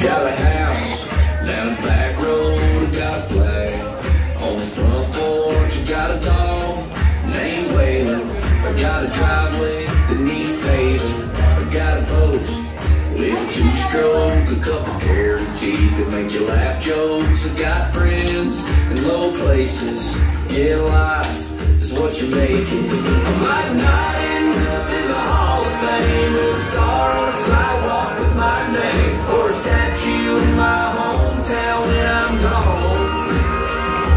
Got a house down the back road, got a flag on the front porch. I got a dog named Waylon. I got a driveway that needs paving. I got a boat with two-stroke, a couple guaranteed to make you laugh jokes. I got friends in low places. Yeah, life is what you make it. I might not end up in the Hall of Fame, a star on a sidewalk with my name, or a statue in my hometown when I'm gone.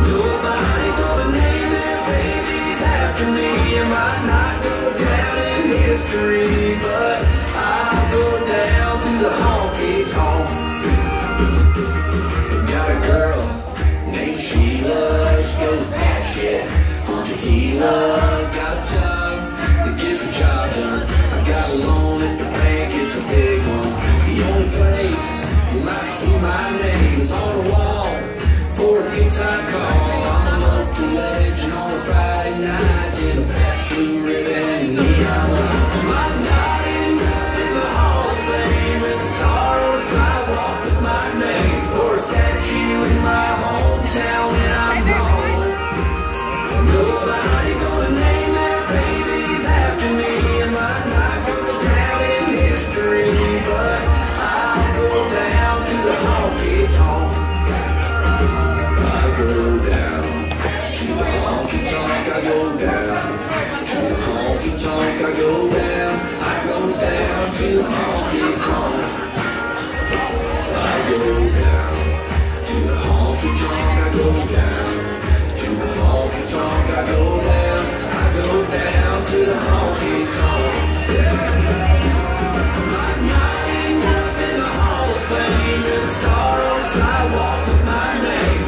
Nobody gonna name their babies after me. I might not go down in history, but I'll go down to the honky tonk. Got a girl named Sheila, she goes back shit on tequila. Got a job that gets the job done. I got a loan at the bank, it's a big one. The only place you might see my name is on a wall for a big time call. I'm a lucky legend on a Friday night in a past blue ribbon and neon lights. Might not end up in the Hall of Fame, and a star on a sidewalk with my name, or a statue in my hometown when I'm gone. Nobody gonna name their babies after me. I might not go down in history, but I'll go down to the honky tonk. I go down to the honky tonk. I go down to the honky tonk. I go down. I go down to the honky tonk. I go down to the honky tonk. I go down to the honky tonk. I go down. I go down to the honky tonk. I'm not in the Hall of Fame, a star on the sidewalk with my name,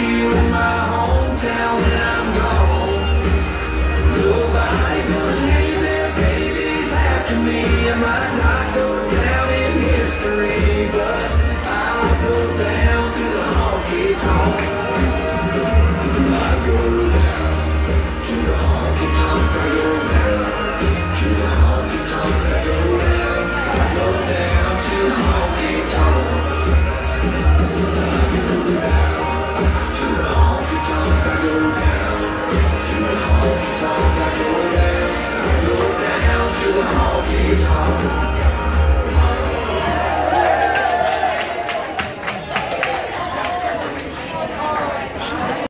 you in my hometown when I'm gone. Nobody gonna name their babies after me. I might not go down in history, but